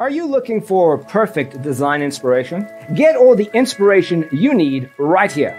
Are you looking for perfect design inspiration? Get all the inspiration you need right here.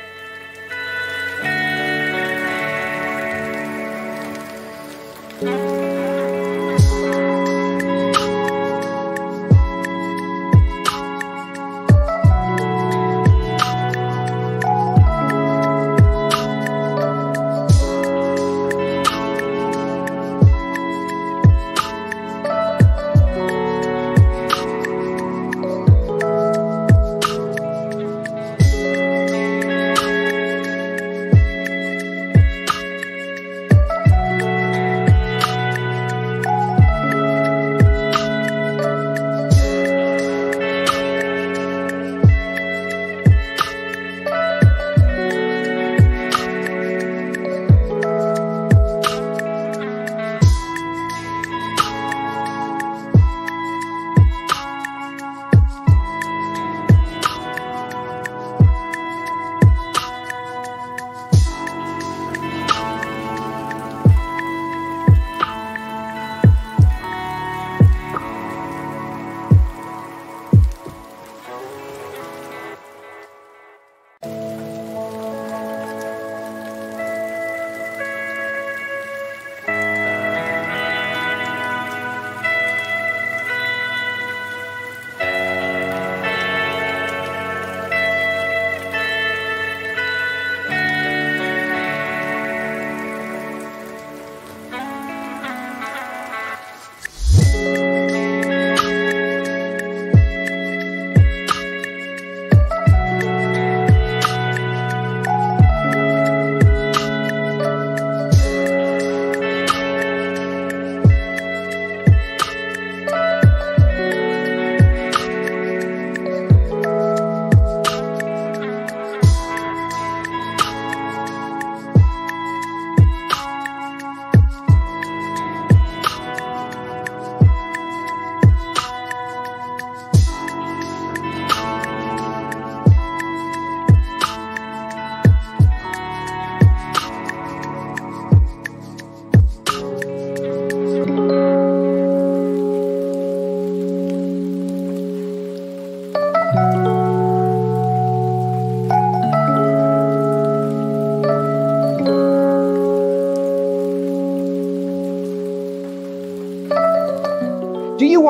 Do you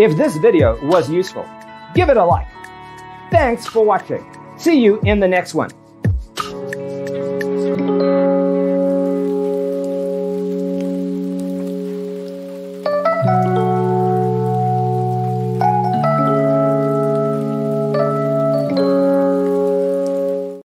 If this video was useful, give it a like. Thanks for watching. See you in the next one.